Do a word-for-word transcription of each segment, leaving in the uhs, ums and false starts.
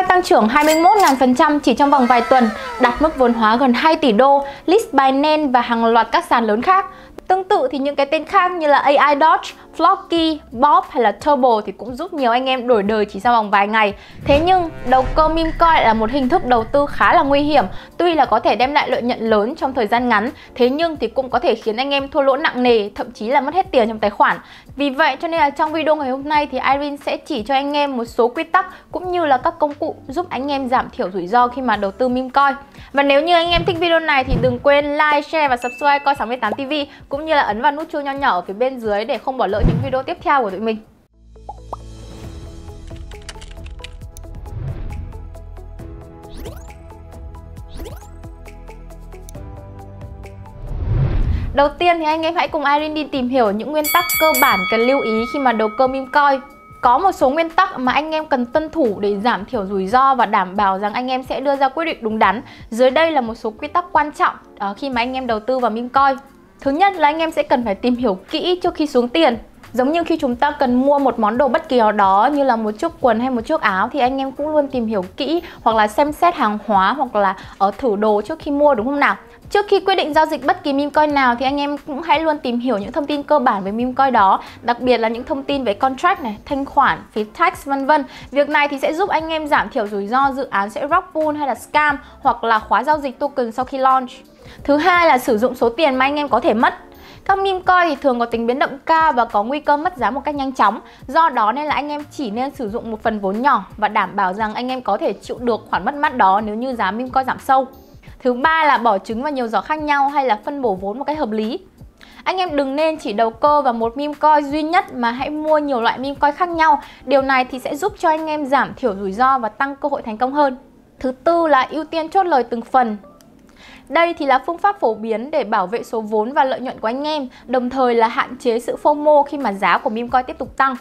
Bitcoin tăng trưởng hai mươi mốt nghìn phần trăm chỉ trong vòng vài tuần, đạt mức vốn hóa gần hai tỷ đô, list Binance và hàng loạt các sàn lớn khác. Tương tự thì những cái tên khác như là a i Dodge, Floki, Bob hay là Turbo thì cũng giúp nhiều anh em đổi đời chỉ sau vòng vài ngày. Thế nhưng, đầu cơ MemeCoin là một hình thức đầu tư khá là nguy hiểm. Tuy là có thể đem lại lợi nhuận lớn trong thời gian ngắn, thế nhưng thì cũng có thể khiến anh em thua lỗ nặng nề, thậm chí là mất hết tiền trong tài khoản. Vì vậy cho nên là trong video ngày hôm nay thì Irene sẽ chỉ cho anh em một số quy tắc cũng như là các công cụ giúp anh em giảm thiểu rủi ro khi mà đầu tư MemeCoin. Và nếu như anh em thích video này thì đừng quên like, share và subscribe Coin sáu tám TV cũng cũng như là ấn vào nút chuông nho nhỏ ở phía bên dưới để không bỏ lỡ những video tiếp theo của tụi mình. Đầu tiên thì anh em hãy cùng Irene đi tìm hiểu những nguyên tắc cơ bản cần lưu ý khi mà đầu cơ MemeCoin. Có một số nguyên tắc mà anh em cần tuân thủ để giảm thiểu rủi ro và đảm bảo rằng anh em sẽ đưa ra quyết định đúng đắn. Dưới đây là một số quy tắc quan trọng khi mà anh em đầu tư vào MemeCoin. Thứ nhất là anh em sẽ cần phải tìm hiểu kỹ trước khi xuống tiền. Giống như khi chúng ta cần mua một món đồ bất kỳ nào đó như là một chiếc quần hay một chiếc áo thì anh em cũng luôn tìm hiểu kỹ hoặc là xem xét hàng hóa hoặc là ở thử đồ trước khi mua, đúng không nào? Trước khi quyết định giao dịch bất kỳ MemeCoin nào thì anh em cũng hãy luôn tìm hiểu những thông tin cơ bản về MemeCoin đó, đặc biệt là những thông tin về contract này, thanh khoản, phí tax vân vân. Việc này thì sẽ giúp anh em giảm thiểu rủi ro dự án sẽ rock pool hay là scam hoặc là khóa giao dịch token sau khi launch. Thứ hai là sử dụng số tiền mà anh em có thể mất. Các MemeCoin thì thường có tính biến động cao và có nguy cơ mất giá một cách nhanh chóng. Do đó nên là anh em chỉ nên sử dụng một phần vốn nhỏ và đảm bảo rằng anh em có thể chịu được khoản mất mát đó nếu như giá MemeCoin giảm sâu. Thứ ba là bỏ trứng vào nhiều giỏ khác nhau hay là phân bổ vốn một cách hợp lý. Anh em đừng nên chỉ đầu cơ vào một MemeCoin duy nhất mà hãy mua nhiều loại MemeCoin khác nhau. Điều này thì sẽ giúp cho anh em giảm thiểu rủi ro và tăng cơ hội thành công hơn. Thứ tư là ưu tiên chốt lời từng phần. Đây thì là phương pháp phổ biến để bảo vệ số vốn và lợi nhuận của anh em, đồng thời là hạn chế sự phô mô khi mà giá của MemeCoin tiếp tục tăng.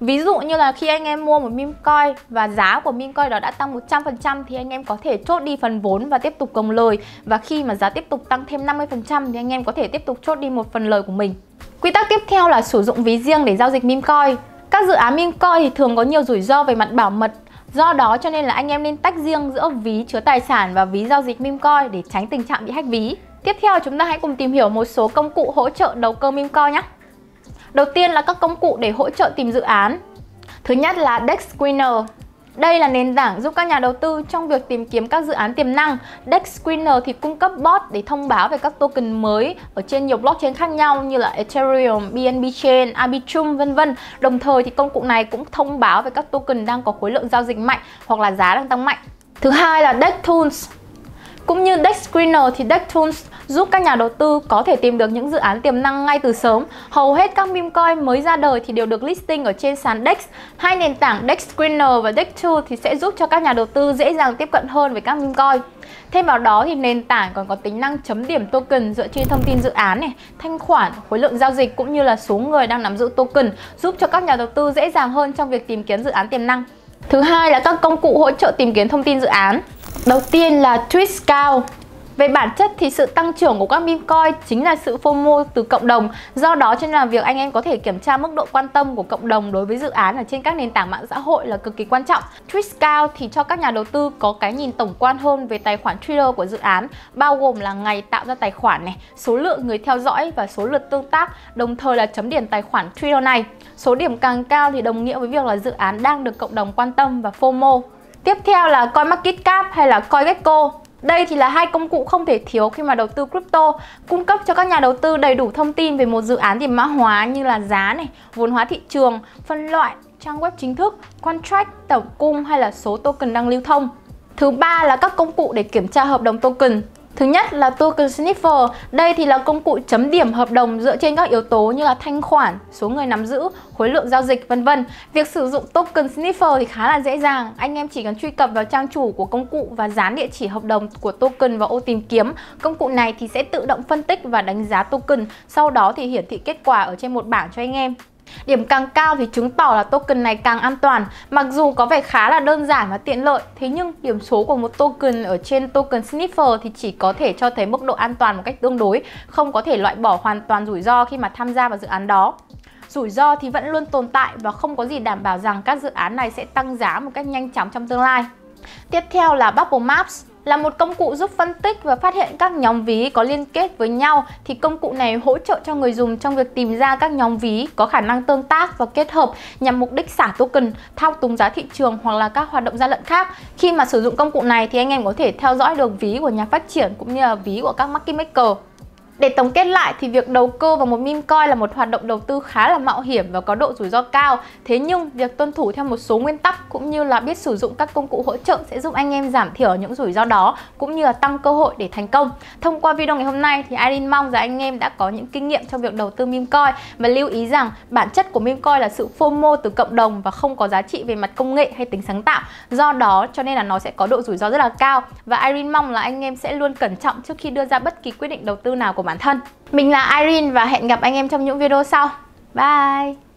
Ví dụ như là khi anh em mua một MemeCoin và giá của MemeCoin đó đã tăng một trăm phần trăm thì anh em có thể chốt đi phần vốn và tiếp tục cầm lời. Và khi mà giá tiếp tục tăng thêm năm mươi phần trăm thì anh em có thể tiếp tục chốt đi một phần lời của mình. Quy tắc tiếp theo là sử dụng ví riêng để giao dịch MemeCoin. Các dự án MemeCoin thì thường có nhiều rủi ro về mặt bảo mật. Do đó cho nên là anh em nên tách riêng giữa ví chứa tài sản và ví giao dịch MemeCoin để tránh tình trạng bị hack ví. Tiếp theo chúng ta hãy cùng tìm hiểu một số công cụ hỗ trợ đầu cơ MemeCoin nhé. Đầu tiên là các công cụ để hỗ trợ tìm dự án. Thứ nhất là DEXScreener. Đây là nền tảng giúp các nhà đầu tư trong việc tìm kiếm các dự án tiềm năng. DEXScreener thì cung cấp bot để thông báo về các token mới ở trên nhiều blockchain khác nhau như là Ethereum, bê en bê Chain, Arbitrum vân vân. Đồng thời thì công cụ này cũng thông báo về các token đang có khối lượng giao dịch mạnh hoặc là giá đang tăng mạnh. Thứ hai là DexTools. Cũng như DEXScreener thì DexTools giúp các nhà đầu tư có thể tìm được những dự án tiềm năng ngay từ sớm. Hầu hết các MemeCoin mới ra đời thì đều được listing ở trên sàn Dex. Hai nền tảng DEXScreener và DexTools thì sẽ giúp cho các nhà đầu tư dễ dàng tiếp cận hơn với các MemeCoin. Thêm vào đó thì nền tảng còn có tính năng chấm điểm token dựa trên thông tin dự án này, thanh khoản, khối lượng giao dịch cũng như là số người đang nắm giữ token, giúp cho các nhà đầu tư dễ dàng hơn trong việc tìm kiếm dự án tiềm năng. Thứ hai là các công cụ hỗ trợ tìm kiếm thông tin dự án. Đầu tiên là TweetScout. Về bản chất thì sự tăng trưởng của các MemeCoin chính là sự phô mô từ cộng đồng. Do đó cho nên là việc anh em có thể kiểm tra mức độ quan tâm của cộng đồng đối với dự án ở trên các nền tảng mạng xã hội là cực kỳ quan trọng. TweetScout thì cho các nhà đầu tư có cái nhìn tổng quan hơn về tài khoản trader của dự án, bao gồm là ngày tạo ra tài khoản này, số lượng người theo dõi và số lượt tương tác, đồng thời là chấm điểm tài khoản trader này. Số điểm càng cao thì đồng nghĩa với việc là dự án đang được cộng đồng quan tâm và phô mô. Tiếp theo là CoinMarketCap hay là CoinGecko. Đây thì là hai công cụ không thể thiếu khi mà đầu tư crypto, cung cấp cho các nhà đầu tư đầy đủ thông tin về một dự án tiền mã hóa như là giá này, vốn hóa thị trường, phân loại, trang web chính thức, contract, tổng cung hay là số token đang lưu thông. Thứ ba là các công cụ để kiểm tra hợp đồng token. Thứ nhất là Token Sniffer. Đây thì là công cụ chấm điểm hợp đồng dựa trên các yếu tố như là thanh khoản, số người nắm giữ, khối lượng giao dịch vân vân. Việc sử dụng Token Sniffer thì khá là dễ dàng. Anh em chỉ cần truy cập vào trang chủ của công cụ và dán địa chỉ hợp đồng của token vào ô tìm kiếm. Công cụ này thì sẽ tự động phân tích và đánh giá token, sau đó thì hiển thị kết quả ở trên một bảng cho anh em. Điểm càng cao thì chứng tỏ là token này càng an toàn. Mặc dù có vẻ khá là đơn giản và tiện lợi, thế nhưng điểm số của một token ở trên Token Sniffer thì chỉ có thể cho thấy mức độ an toàn một cách tương đối, không có thể loại bỏ hoàn toàn rủi ro khi mà tham gia vào dự án đó. Rủi ro thì vẫn luôn tồn tại và không có gì đảm bảo rằng các dự án này sẽ tăng giá một cách nhanh chóng trong tương lai. Tiếp theo là Bubble Maps, là một công cụ giúp phân tích và phát hiện các nhóm ví có liên kết với nhau. Thì công cụ này hỗ trợ cho người dùng trong việc tìm ra các nhóm ví có khả năng tương tác và kết hợp nhằm mục đích xả token, thao túng giá thị trường hoặc là các hoạt động gian lận khác. Khi mà sử dụng công cụ này thì anh em có thể theo dõi được ví của nhà phát triển cũng như là ví của các market maker. Để tổng kết lại thì việc đầu cơ vào một memecoin là một hoạt động đầu tư khá là mạo hiểm và có độ rủi ro cao. Thế nhưng việc tuân thủ theo một số nguyên tắc cũng như là biết sử dụng các công cụ hỗ trợ sẽ giúp anh em giảm thiểu những rủi ro đó cũng như là tăng cơ hội để thành công. Thông qua video ngày hôm nay thì Irene mong rằng anh em đã có những kinh nghiệm trong việc đầu tư memecoin và lưu ý rằng bản chất của memecoin là sự phô mô từ cộng đồng và không có giá trị về mặt công nghệ hay tính sáng tạo. Do đó cho nên là nó sẽ có độ rủi ro rất là cao và Irene mong là anh em sẽ luôn cẩn trọng trước khi đưa ra bất kỳ quyết định đầu tư nào của bản thân. Mình là Irene và hẹn gặp anh em trong những video sau. Bye!